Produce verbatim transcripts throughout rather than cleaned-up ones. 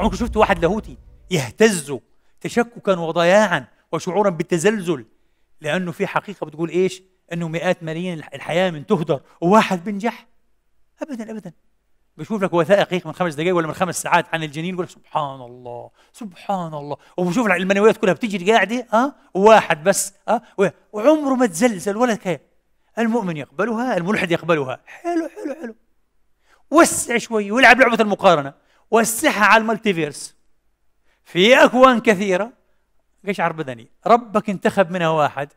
عمركم شفتوا واحد لاهوتي يهتز تشككا وضياعا وشعورا بالتزلزل لانه في حقيقه بتقول ايش؟ انه مئات ملايين الحياه من تهدر وواحد بينجح؟ ابدا ابدا. بشوف لك وثائقي من خمس دقائق ولا من خمس ساعات عن الجنين يقول لك سبحان الله سبحان الله، وبشوف لك المنويات كلها بتجري قاعده اه وواحد بس اه وعمره ما تزلزل ولا كيف. المؤمن يقبلها، الملحد يقبلها. حلو حلو حلو. وسع شوي والعب لعبه المقارنه، وسعها على المالتيفيرس. في اكوان كثيره قشعر بدني، ربك انتخب منها واحد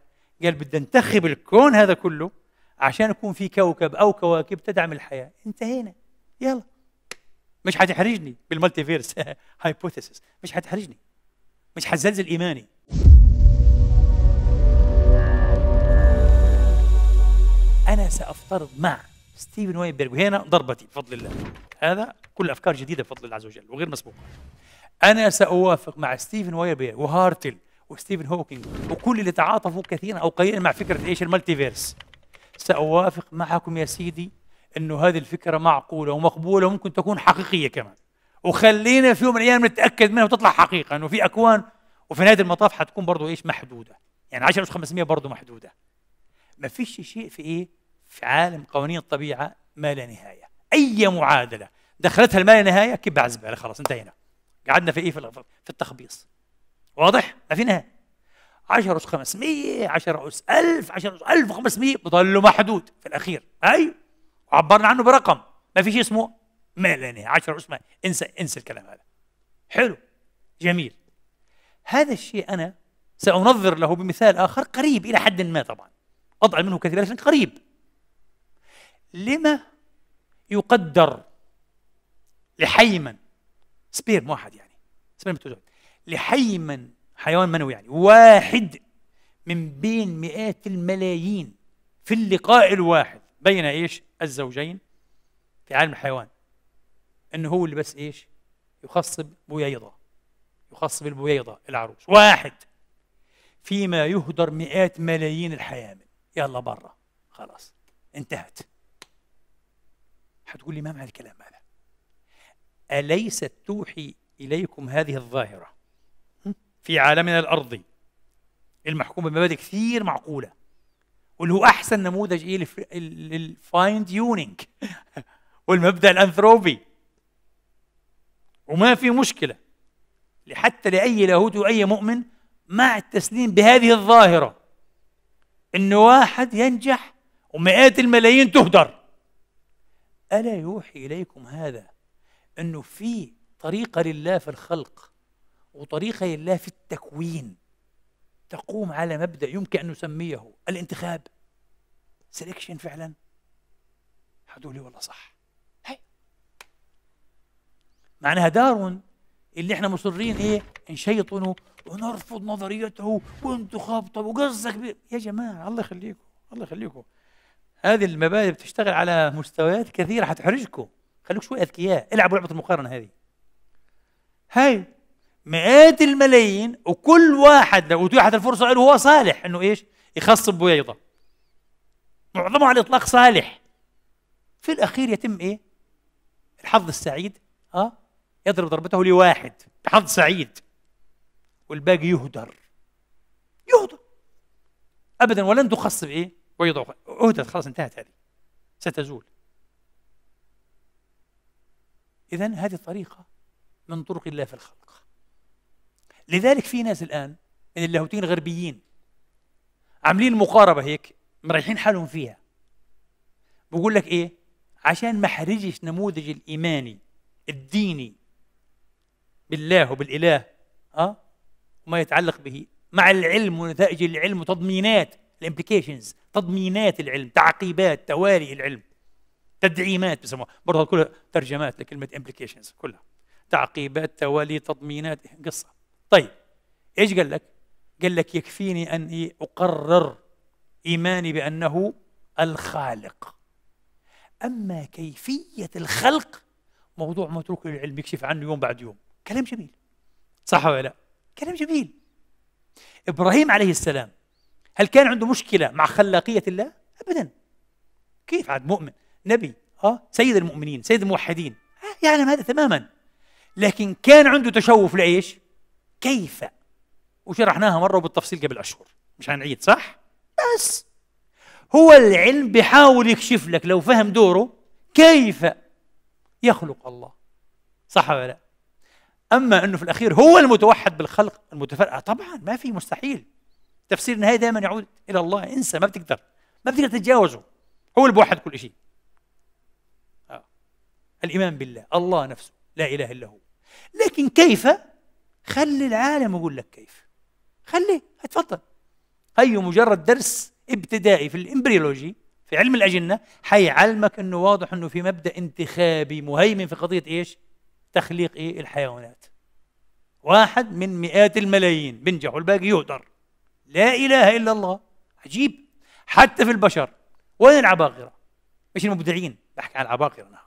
قال بدي انتخب الكون هذا كله عشان يكون في كوكب او كواكب تدعم الحياه. انتهينا. يلا مش حتحرجني بالمالتيفيرس هايبوثيسيس مش حتحرجني، مش حتزلزل ايماني. انا سافترض مع ستيفن واينبرج، وهنا ضربتي بفضل الله، هذا كل افكار جديده بفضل الله عز وجل وغير مسبوقه. انا ساوافق مع ستيفن واينبرج وهارتل وستيفن هوكينج وكل اللي تعاطفوا كثيرا او قليلا مع فكره ايش؟ المالتيفيرس. ساوافق معكم يا سيدي انه هذه الفكره معقوله ومقبوله وممكن تكون حقيقيه كمان، وخلينا في يوم من الايام نتاكد منها وتطلع حقيقه، انه في اكوان وفي نهايه المطاف حتكون برضه ايش؟ محدوده، يعني عشرة آلاف وخمسمئة برضه محدوده. ما فيش شيء في ايه؟ في عالم قوانين الطبيعه ما لا نهايه، اي معادله دخلتها الما لا نهايه كب على الزباله، خلاص انتهينا. قعدنا في ايه؟ في التخبيص. واضح؟ ما في نهايه. عشرة آلاف وخمسمئة، عشرة آلاف، عشرة آلاف وخمسمئة بضلوا محدود في الاخير، ايوه. عبرنا عنه برقم، ما في شيء اسمه ما لا نهايه، عشرة اسماء، انسى انسى الكلام هذا. حلو، جميل. هذا الشيء انا سانظر له بمثال اخر قريب الى حد ما، طبعا اضعل منه كثيرا لكن قريب. لما يقدر لحيما سبيرم واحد، يعني سبيرم توزون لحيما حيوان منوي يعني واحد من بين مئات الملايين في اللقاء الواحد بين ايش؟ الزوجين في عالم الحيوان، انه هو اللي بس ايش؟ يخصب بويضه، يخصب البويضه العروس، واحد فيما يهدر مئات ملايين الحيامل. يلا برا، خلاص انتهت. حتقول لي ما معنى الكلام هذا؟ اليست توحي اليكم هذه الظاهره في عالمنا الارضي المحكوم بمبادئ كثير معقوله، واللي هو احسن نموذج ايه؟ للفاين تيونينج والمبدا الانثروبي، وما في مشكله حتى لاي لاهوت واي مؤمن مع التسليم بهذه الظاهره، انه واحد ينجح ومئات الملايين تهدر. الا يوحي اليكم هذا انه في طريقه لله في الخلق وطريقه لله في التكوين تقوم على مبدأ يمكن أن نسميه الانتخاب، سلكشن فعلا؟ هتقول لي والله صح. هي معناها داروين اللي احنا مصرين ايه؟ نشيطنه ونرفض نظريته وانتخاب. طب وقصدك ب... يا جماعه الله يخليكم الله يخليكم، هذه المبادئ بتشتغل على مستويات كثيره هتحرجكم، خليكم شويه اذكياء، العبوا لعبه المقارنه هذه. هاي مئات الملايين وكل واحد لو اتيحت الفرصه له هو صالح انه ايش؟ يخصب بويضه. معظمه على الاطلاق صالح. في الاخير يتم ايه؟ الحظ السعيد اه يضرب ضربته لواحد، حظ سعيد. والباقي يهدر. يهدر. ابدا ولن تخصب ايه؟ بويضه، اهدرت خلاص انتهت هذه. ستزول. اذا هذه طريقه من طرق الله في الخلق. لذلك في ناس الآن من اللاهوتيين الغربيين عاملين المقاربة هيك مريحين حالهم فيها، بقول لك إيه؟ عشان ما أحرجش نموذج الإيماني الديني بالله وبالإله أه؟ وما يتعلق به، مع العلم ونتائج العلم وتضمينات الامبليكيشنز، تضمينات العلم، تعقيبات، تواري العلم، تدعيمات بسموها، برضه كلها ترجمات لكلمة امبليكيشنز، كلها تعقيبات، توالي، تضمينات، قصة. طيب ايش قال لك؟ قال لك يكفيني ان اقرر ايماني بانه الخالق، اما كيفيه الخلق موضوع متروك للعلم يكشف عنه يوم بعد يوم. كلام جميل صح ولا لا؟ كلام جميل. ابراهيم عليه السلام هل كان عنده مشكله مع خلاقيه الله؟ ابدا. كيف عاد مؤمن نبي اه سيد المؤمنين سيد الموحدين، يعلم هذا تماما. لكن كان عنده تشوف لإيش؟ كيف؟ وشرحناها مرة وبالتفصيل قبل أشهر، مش هنعيد صح؟ بس هو العلم بيحاول يكشف لك لو فهم دوره كيف يخلق الله، صح ولا لا؟ أما أنه في الأخير هو المتوحد بالخلق المتفرقة، طبعا ما في مستحيل، تفسير النهاية دائما يعود إلى الله، انسى ما بتقدر ما بتقدر تتجاوزه، هو اللي بوحد كل شيء. آه. الإيمان بالله، الله نفسه لا إله إلا هو. لكن كيف؟ خلي العالم يقول لك كيف، خليه اتفضل. هي مجرد درس ابتدائي في الإمبريولوجي في علم الأجنة، حيعلمك أنه واضح أنه في مبدأ انتخابي مهيمن في قضية إيش؟ تخليق إيه؟ الحيوانات. واحد من مئات الملايين بنجح والباقي يهدر. لا إله إلا الله، عجيب. حتى في البشر، وين العباقرة؟ مش المبدعين، بحكي عن العباقرة أنا.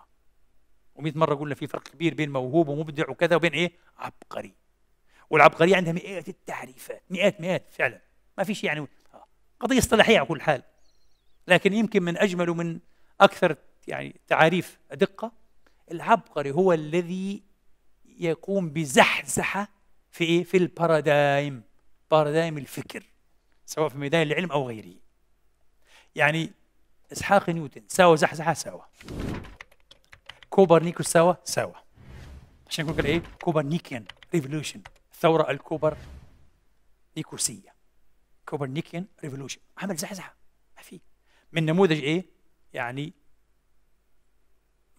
ومئة مرة قلنا في فرق كبير بين موهوب ومبدع وكذا وبين إيه؟ عبقري. والعبقرية عندها مئات التعريفات، مئات مئات فعلا، ما في شيء يعني قضية اصطلاحية على كل حال. لكن يمكن من أجمل ومن أكثر يعني تعاريف دقة، العبقري هو الذي يقوم بزحزحة في إيه؟ في البارادايم، بارادايم الفكر، سواء في ميدان العلم أو غيره. يعني إسحاق نيوتن ساوى زحزحة ساوى، كوبرنيكوس ساوى ساوى، عشان نقول إيه؟ كوبرنيكيان ريفولوشن، الثورة الكوبرنيكوسية، كوبرنيكيان ريفولوشن، عمل زحزحة ما في. من نموذج إيه؟ يعني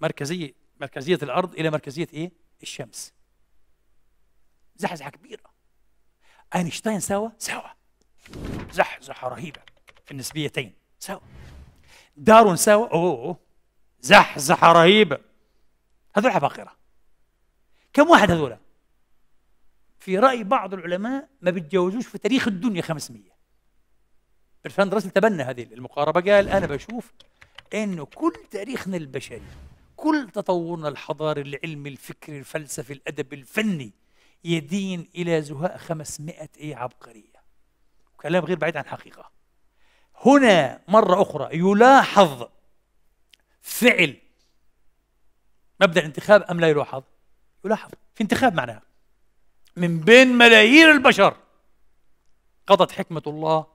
مركزية مركزية الأرض إلى مركزية إيه؟ الشمس. زحزحة كبيرة. أينشتاين ساوى ساوى، زحزحة رهيبة في النسبيتين ساوى. داروين ساوى، أوه زحزحة رهيبة. هذول عباقرة. كم واحد هذول؟ في رأي بعض العلماء ما بيتجاوزوش في تاريخ الدنيا خمسمية. برتراند راسل تبنى هذه المقاربة، قال أنا بشوف إنه كل تاريخنا البشري، كل تطورنا الحضاري، العلمي، الفكري، الفلسفي، الأدب، الفني، يدين إلى زهاء خمسمائة إيه عبقرية. كلام غير بعيد عن حقيقة. هنا مرة أخرى يلاحظ فعل مبدأ الانتخاب أم لا يلاحظ؟ يلاحظ، في انتخاب معناها. من بين ملايين البشر قضت حكمة الله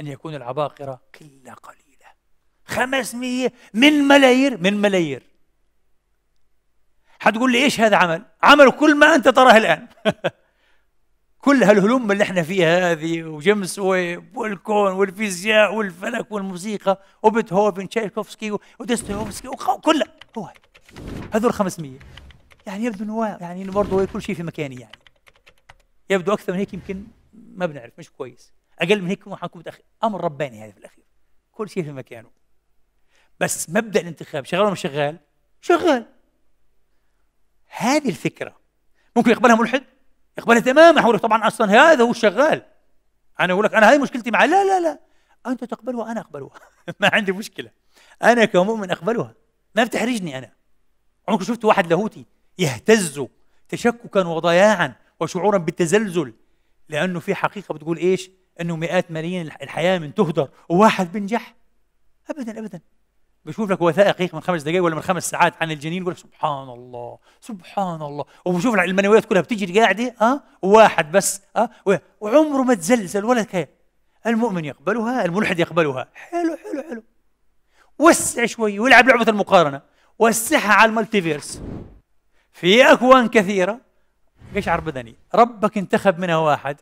أن يكون العباقرة قلة قليلة. خمسمية من ملايير من ملايير. حتقول لي ايش هذا عمل؟ عمل كل ما انت تراه الان. كل هالهلم اللي احنا فيها هذه، وجيمس ويب والكون والفيزياء والفلك والموسيقى وبيتهوفن تشايكوفسكي ودستويفسكي وكلها، هو هذول خمسمية. يعني يبدو انه يعني برضه كل شيء في مكانه، يعني يبدو اكثر من هيك يمكن ما بنعرف، مش كويس، اقل من هيك حنكون متاخر، امر رباني هذا في الاخير، كل شيء في مكانه. بس مبدأ الانتخاب شغال ولا مش شغال؟ شغال. هذه الفكرة ممكن يقبلها ملحد؟ يقبلها تماما، حقول لك طبعا أصلا هذا هو الشغال. أنا أقول لك أنا هذه مشكلتي معه، لا لا لا، أنت تقبلها وأنا أقبلها. ما عندي مشكلة، أنا كمؤمن أقبلها، ما بتحرجني أنا. عمرك شفت واحد لاهوتي يهتز تشككا وضياعا وشعورا بالتزلزل لأنه في حقيقة بتقول إيش؟ أنه مئات ملايين الحياة من تهدر وواحد بنجح؟ أبدا أبدا. بشوف لك وثائقي من خمس دقائق ولا من خمس ساعات عن الجنين، يقول لك سبحان الله سبحان الله، وبشوف لك المنويات كلها بتجري قاعده، اه واحد بس اه وعمره ما تزلزل ولا كيف. المؤمن يقبلها، الملحد يقبلها. حلو حلو حلو. وسع شوي والعب لعبه المقارنه، وسعها على المالتيفيرس، في اكوان كثيره. قشعر بدني ربك انتخب منها واحد،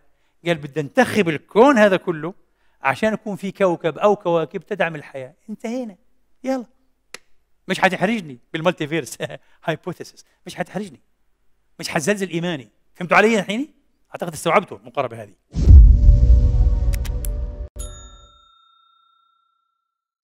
قال بدي انتخب الكون هذا كله عشان يكون في كوكب او كواكب تدعم الحياه. انتهينا، يلا، مش حتحرجني بالمالتي فيرس هايبوثيسيس، مش حتحرجني، مش حتزلزل ايماني. فهمتوا علي الحين؟ اعتقد استوعبتوا المقاربه هذه.